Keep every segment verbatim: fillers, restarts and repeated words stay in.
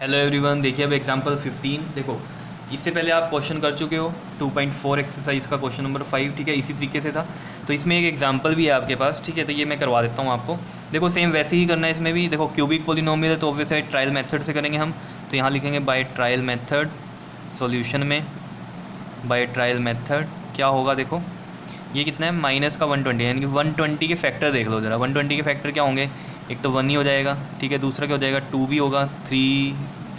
Hello everyone, देखिए अब example fifteen. देखो, इससे पहले आप क्वेश्चन कर चुके हो टू पॉइंट फोर एक्सरसाइज का क्वेश्चन नंबर फाइव। ठीक है, इसी तरीके से था। तो इसमें एक एग्जांपल भी है आपके पास। ठीक है, तो ये मैं करवा देता हूँ आपको। देखो सेम वैसे ही करना है। इसमें भी देखो क्यूबिक पॉलीनोमियल है, तो ऑब्वियसली ट्रायल मेथड से करेंगे हम। तो यहाँ लिखेंगे बाय ट्रायल मेथड, सोल्यूशन में बाय ट्रायल मेथड क्या होगा। देखो ये कितना है, माइनस का वन ट्वेंटी, यानी कि वन ट्वेंटी के फैक्टर देख लो ज़रा। वन ट्वेंटी के फैक्टर क्या होंगे, एक तो वन ही हो जाएगा। ठीक है, दूसरा क्या हो जाएगा, टू भी होगा। थ्री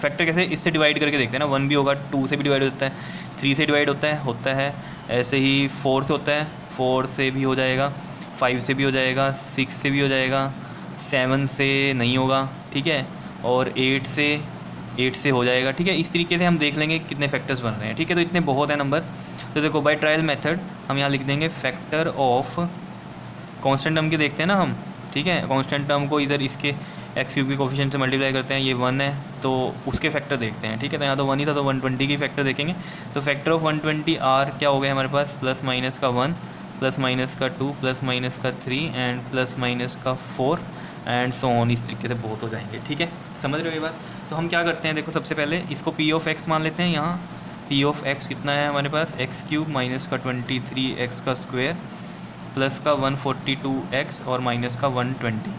फैक्टर कैसे, इससे डिवाइड करके देखते हैं ना। वन भी होगा, टू से भी डिवाइड होता है, थ्री से डिवाइड होता है होता है ऐसे ही फोर से होता है, फोर से भी हो जाएगा, फाइव से भी हो जाएगा, सिक्स से भी हो जाएगा, सेवन से नहीं होगा। ठीक है, और एट से एट से हो जाएगा। ठीक है, इस तरीके से हम देख लेंगे कितने फैक्टर्स बन रहे हैं। ठीक है, तो इतने बहुत हैं नंबर। तो देखो बाय ट्रायल मेथड हम यहाँ लिख देंगे फैक्टर ऑफ कॉन्स्टेंट टर्म के देखते हैं ना हम। ठीक है, कांस्टेंट टर्म को इधर इसके एक्स क्यूब के कोफिशिएंट से मल्टीप्लाई करते हैं। ये वन है तो उसके फैक्टर देखते हैं। ठीक है, तो यहाँ तो वन ही था, तो वन ट्वेंटी की फैक्टर देखेंगे। तो factor of one twenty are क्या हो गया हमारे पास, प्लस माइनस का वन, प्लस माइनस का टू, प्लस माइनस का थ्री एंड प्लस माइनस का फोर एंड सो ऑन। इस तरीके से बहुत हो जाएंगे। ठीक है, समझ रहे हो ये बात। तो हम क्या करते हैं, देखो सबसे पहले इसको पी ऑफ एक्स मान लेते हैं। यहाँ पी ऑफ एक्स कितना है हमारे पास, एक्स क्यूब माइनस का ट्वेंटी थ्री एक्स का स्क्वेयर प्लस का वन फोर्टी टू एक्स और माइनस का वन ट्वेंटी।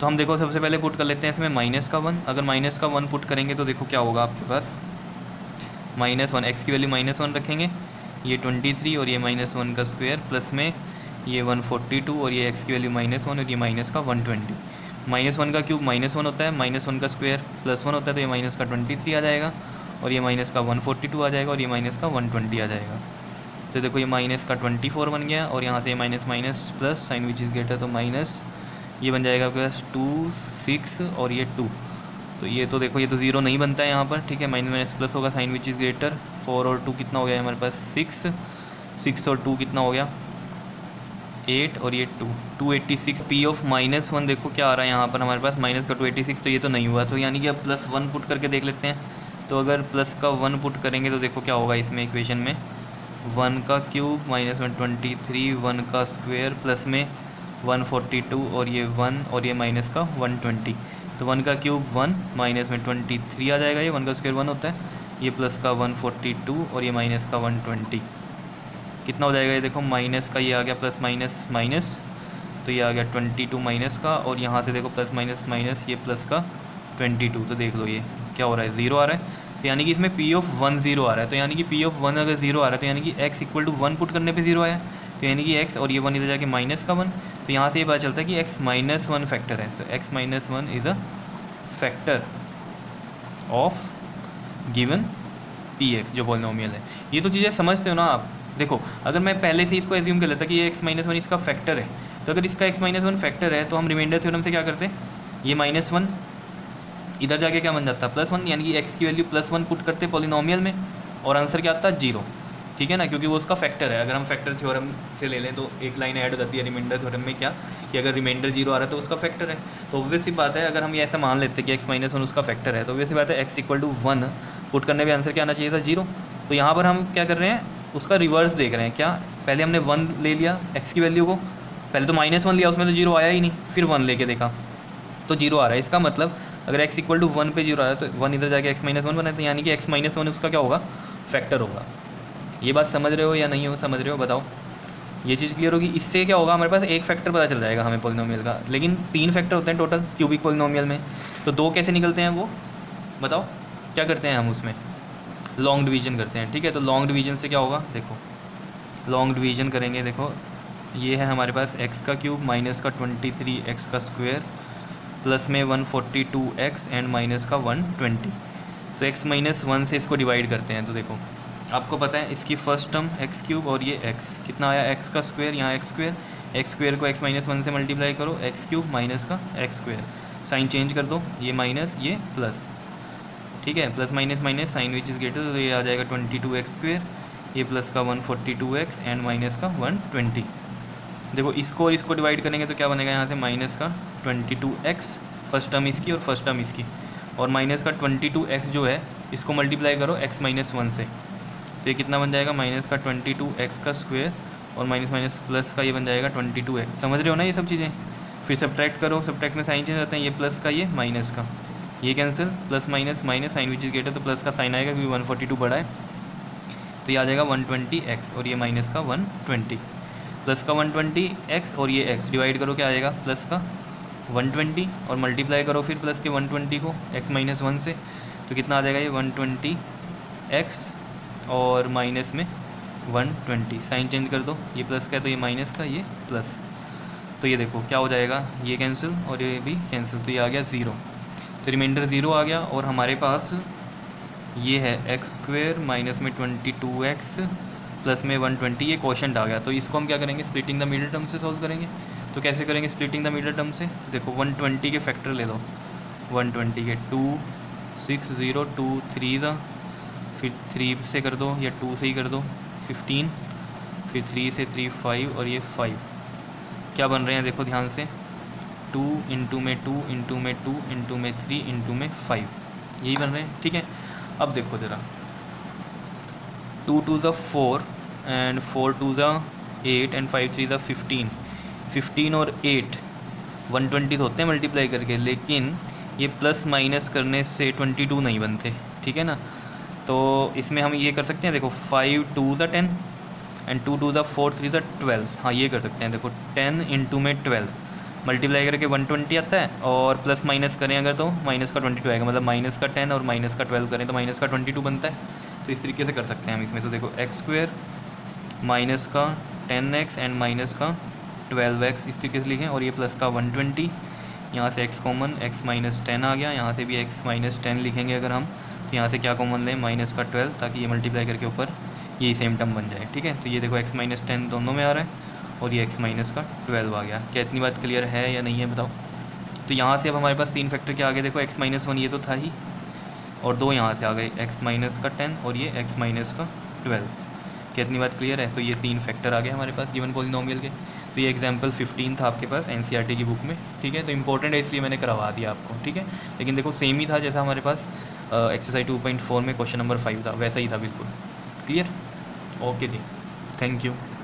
तो हम देखो सबसे पहले पुट कर लेते हैं इसमें माइनस का वन। अगर माइनस का वन पुट करेंगे तो देखो क्या होगा आपके पास, माइनस वन, एक्स की वैल्यू माइनस वन रखेंगे, ये ट्वेंटी थ्री और ये माइनस वन का स्क्वायर प्लस में ये वन फोर्टी टू और ये एक्स की वैल्यू माइनस वन और ये माइनस का वन ट्वेंटी। माइनस वन का क्यूब माइनस वन होता है, माइनस वन का स्क्वायर प्लस वन होता है, तो ये माइनस का ट्वेंटी थ्री आ जाएगा और ये माइनस का वन फोर्टी टू आ जाएगा और ये माइनस का वन ट्वेंटी आ जाएगा। तो देखो ये माइनस का ट्वेंटी फोर बन गया और यहाँ से minus minus plus sign which is greater, तो माइनस ये बन जाएगा प्लस टू सिक्स और ये टू। तो ये तो देखो ये तो ज़ीरो नहीं बनता है यहाँ पर। ठीक है, माइनस माइनस प्लस होगा, sign which is greater. Four और टू कितना हो गया हमारे पास, सिक्स, सिक्स और टू कितना हो गया, एट और ये two, two eighty six. P of minus one देखो क्या आ रहा है यहाँ पर हमारे पास, माइनस का टू एट्टी सिक्स। तो ये तो नहीं हुआ, तो यानी कि अब प्लस वन पुट करके देख लेते हैं। तो अगर प्लस का वन पुट करेंगे तो देखो क्या होगा इसमें, इक्वेशन में वन का cube minus one twenty three one का स्क्वेयर प्लस में वन फोर्टी टू और ये वन और ये माइनस का वन ट्वेंटी। तो वन का क्यूब वन, माइनस में ट्वेंटी थ्री आ जाएगा, ये वन का स्क्वेयर वन होता है, ये प्लस का वन फोर्टी टू और ये माइनस का वन ट्वेंटी कितना हो जाएगा। ये देखो माइनस का ये आ गया प्लस माइनस माइनस, तो ये आ गया ट्वेंटी टू माइनस का, और यहाँ से देखो प्लस माइनस माइनस ये प्लस का ट्वेंटी टू। तो देख लो ये क्या हो रहा है, ज़ीरो आ रहा है। तो यानी कि इसमें पी ऑफ वन जीरो आ रहा है। तो यानी कि पी ऑफ वन अगर जीरो आ रहा है तो यानी कि x equal to one put करने पे जीरो आया। तो यानी कि एक्स और ये वन इधर जाके माइनस का वन। तो यहाँ से ये पता चलता है कि एक्स माइनस वन फैक्टर है। तो x minus one is a factor of given P x जो पॉलीनोमियल है। ये तो चीज़ें समझते हो ना आप। देखो अगर मैं पहले से इसको एज्यूम कर लेता कि ये एक्स माइनस वन इसका फैक्टर है, तो अगर इसका एक्स माइनस वन फैक्टर है तो हम रिमाइंडर थ्योरम से क्या करते, ये माइनस वन इधर जाके क्या बन जाता, प्लस वन, यानी कि एक्स की वैल्यू प्लस वन पुट करते पॉलिनोमियल में और आंसर क्या आता, जीरो। ठीक है ना, क्योंकि वो उसका फैक्टर है। अगर हम फैक्टर थ्योरम से ले लें तो एक लाइन ऐड हो जाती है रिमाइंडर थ्योरम में, क्या कि अगर रिमाइंडर जीरो आ रहा है तो उसका फैक्टर है। तो ऑब्वियसली बात है, अगर हम ये ऐसा मान लेते कि एक्स माइनस वन उसका फैक्टर है तो ऑब्वियसली बात है x equal to one put करने पर आंसर क्या आना चाहिए था, जीरो। तो यहाँ पर हम क्या कर रहे हैं, उसका रिवर्स देख रहे हैं। क्या, पहले हमने वन ले लिया एक्स की वैल्यू को, पहले तो माइनस वन लिया, उसमें तो जीरो आया ही नहीं, फिर वन लेके देखा तो जीरो आ रहा है। इसका मतलब अगर x इक्वल टू वन पे जीरो आ रहा है तो वन इधर जाके x माइनस वन बनाए, तो यानी कि x माइनस वन उसका क्या होगा, फैक्टर होगा। ये बात समझ रहे हो या नहीं हो, समझ रहे हो बताओ। ये चीज़ क्लियर होगी। इससे क्या होगा, हमारे पास एक फैक्टर पता चल जाएगा हमें पॉलिनोमियल का, लेकिन तीन फैक्टर होते हैं टोटल क्यूबिक पॉलिनोमियल में। तो दो कैसे निकलते हैं वो बताओ, क्या करते हैं हम उसमें, लॉन्ग डिवीजन करते हैं। ठीक है, तो लॉन्ग डिवीजन से क्या होगा, देखो लॉन्ग डिवीजन करेंगे। देखो ये है हमारे पास एक्स का क्यूब माइनस का ट्वेंटी थ्री एक्स का स्क्वेयर प्लस में one forty two x and minus का वन ट्वेंटी। तो x माइनस वन से इसको डिवाइड करते हैं। तो देखो आपको पता है इसकी फर्स्ट टर्म x क्यूब और ये x कितना आया, x का स्क्वायर, यहाँ x स्क्वायर, x स्क्वायर को x माइनस वन से मल्टीप्लाई करो, x क्यूब माइनस का x स्क्वायर, साइन चेंज कर दो, ये माइनस ये प्लस। ठीक है, plus minus minus sign which is greater, तो ये आ जाएगा ट्वेंटी टू एक्स स्क्वायर, ये प्लस का one forty two x and minus का वन ट्वेंटी। देखो इसको और इसको डिवाइड करेंगे तो क्या बनेगा, यहाँ से माइनस का twenty two x, first term इसकी और फर्स्ट टर्म इसकी, और माइनस का ट्वेंटी टू एक्स जो है इसको मल्टीप्लाई करो x माइनस वन से, तो ये कितना बन जाएगा, माइनस का ट्वेंटी टू एक्स का स्क्वायर और माइनस माइनस प्लस का ये बन जाएगा ट्वेंटी टू एक्स। समझ रहे हो ना ये सब चीज़ें। फिर सब्ट्रैक्ट करो, सब्ट्रैक्ट में साइन चेंज होते हैं, ये प्लस का ये माइनस का, ये cancel, plus minus minus sign which is greater, तो प्लस का साइन आएगा क्योंकि वन फोर्टी टू बड़ा है, तो ये आ जाएगा वन ट्वेंटी एक्स और ये माइनस का वन ट्वेंटी, प्लस का वन ट्वेंटी एक्स और ये एक्स, डिवाइड करो क्या आएगा प्लस का वन ट्वेंटी और मल्टीप्लाई करो फिर प्लस के वन ट्वेंटी को एक्स माइनस वन से, तो कितना आ जाएगा ये वन ट्वेंटी एक्स और माइनस में वन ट्वेंटी, साइन चेंज कर दो, ये प्लस का है तो ये माइनस का, ये प्लस, तो ये देखो क्या हो जाएगा, ये कैंसिल और ये भी कैंसिल, तो ये आ गया ज़ीरो, तो रिमाइंडर ज़ीरो आ गया। और हमारे पास ये है एक्स स्क्वेयर माइनस में ट्वेंटी टू एक्स प्लस में वन ट्वेंटी, ये क्वोशंट आ गया, तो इसको हम क्या करेंगे स्प्लिटिंग द मिडल टर्म से सॉल्व करेंगे। तो कैसे करेंगे स्प्लिटिंग द मिडल टर्म से, तो देखो वन ट्वेंटी के फैक्टर ले लो, वन ट्वेंटी के two six zero two three ज़ा, फिर थ्री से कर दो या टू से ही कर दो फिफ्टीन, फिर थ्री से थ्री फाइव और ये फाइव, क्या बन रहे हैं देखो ध्यान से, टू इंटू में टू इंटू में टू इंटू में थ्री इंटू में फाइव, यही बन रहे हैं। ठीक है, अब देखो ज़रा, टू टू ज़ा फोर एंड फोर टू ज़ा एट एंड फाइव थ्री ज़ा फिफ्टीन, फिफ्टीन और एट वन ट्वेंटी होते हैं मल्टीप्लाई करके, लेकिन ये प्लस माइनस करने से ट्वेंटी टू नहीं बनते, ठीक है ना, तो इसमें हम ये कर सकते हैं, देखो फाइव टू ज़ा टेन एंड टू टू ज़ा फोर थ्री ज़ा ट्वेल्व, हाँ ये कर सकते हैं, देखो टेन इंटू में ट्वेल्व मल्टीप्लाई करके वन ट्वेंटी आता है, और प्लस माइनस करें अगर तो माइनस का ट्वेंटी टू आएगा, मतलब माइनस का टेन और माइनस का ट्वेल्व करें तो माइनस का ट्वेंटी टू बनता है, तो इस तरीके से कर सकते हैं हम इसमें। तो देखो एक्स स्क्वेयर माइनस का टेन एक्स एंड माइनस का ट्वेल्व एक्स, इस तरीके से लिखें, और ये प्लस का वन ट्वेंटी, यहाँ से x common, x minus ten आ गया, यहाँ से भी एक्स माइनस टेन लिखेंगे अगर हम, तो यहाँ से क्या कॉमन लें माइनस का ट्वेल्व, ताकि ये मल्टीप्लाई करके ऊपर यही सेम टर्म बन जाए। ठीक है, तो ये देखो x माइनस टेन दोनों में आ रहा है और ये x माइनस का ट्वेल्व आ गया। क्या इतनी बात क्लियर है या नहीं है बताओ। तो यहाँ से अब हमारे पास तीन फैक्टर के आगे देखो x माइनस वन ये तो था ही, और दो यहाँ से आ गए x माइनस का टेन और ये x माइनस का ट्वेल्व। क्या इतनी बात क्लियर है। तो ये तीन फैक्टर आ गए हमारे पास गिवन पॉलीनोमियल के। तो ये एग्जाम्पल फिफ्टीन था आपके पास एनसीईआरटी की बुक में। ठीक है, तो इंपॉर्टेंट है इसलिए मैंने करवा दिया आपको। ठीक है, लेकिन देखो सेम ही था जैसा हमारे पास एक्सरसाइज टू पॉइंट फोर में क्वेश्चन नंबर फाइव था, वैसा ही था बिल्कुल। क्लियर, ओके जी, थैंक यू।